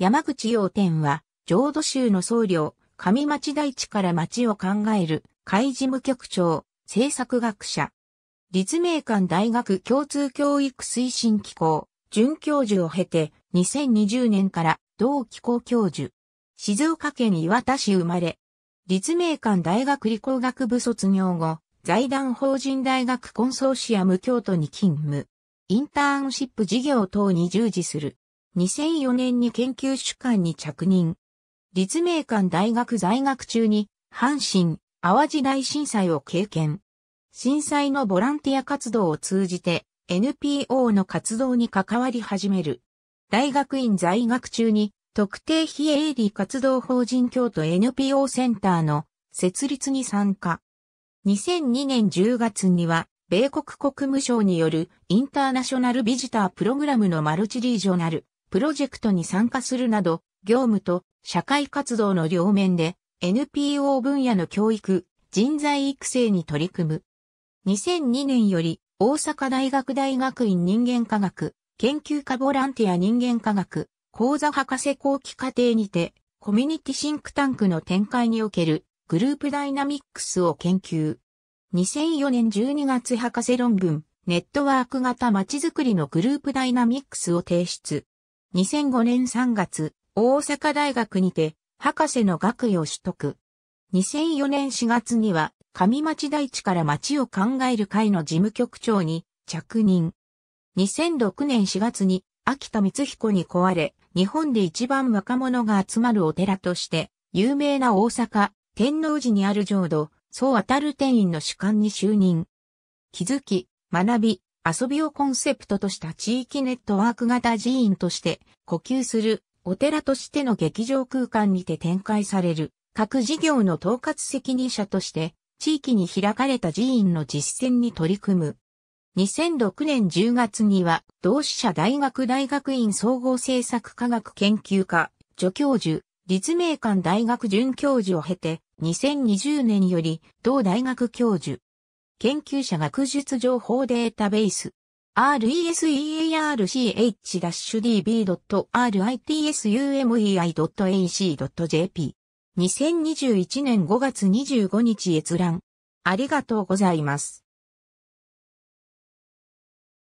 山口洋典は、浄土宗の僧侶、上町台地から町を考える、会事務局長、政策学者。立命館大学共通教育推進機構、准教授を経て、2020年から同機構教授。静岡県磐田市生まれ。立命館大学理工学部卒業後、財団法人大学コンソーシアム京都に勤務。インターンシップ事業等に従事する。2004年に研究主幹に着任。立命館大学在学中に、阪神・淡路大震災を経験。震災のボランティア活動を通じて、NPO の活動に関わり始める。大学院在学中に、特定非営利活動法人京都 NPO センターの設立に参加。2002年10月には、米国国務省によるインターナショナルビジタープログラムのマルチリージョナルプロジェクトに参加するなど、業務と社会活動の両面で NPO 分野の教育、人材育成に取り組む。2002年より大阪大学大学院人間科学、研究科ボランティア人間科学、講座博士後期課程にて、コミュニティシンクタンクの展開におけるグループダイナミックスを研究。2004年12月博士論文、ネットワーク型まちづくりのグループダイナミックスを提出。2005年3月、大阪大学にて、博士の学位を取得。2004年4月には、上町台地から町を考える会の事務局長に着任。2006年4月に、秋田光彦に壊れ、日本で一番若者が集まるお寺として、有名な大阪、天王寺にある浄土、宗航天院の主幹に就任。気づき、学び、遊びをコンセプトとした地域ネットワーク型寺院として、呼吸する、お寺としての劇場空間にて展開される、各事業の統括責任者として、地域に開かれた寺院の実践に取り組む。2006年10月には、同志社大学大学院総合政策科学研究科、助教授、立命館大学准教授を経て、2020年より、同大学教授。研究者学術情報データベース。research-db.ritsumei.ac.jp。2021年5月25日閲覧。ありがとうございます。